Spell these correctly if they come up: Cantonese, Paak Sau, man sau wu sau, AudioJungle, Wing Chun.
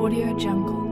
AudioJungle.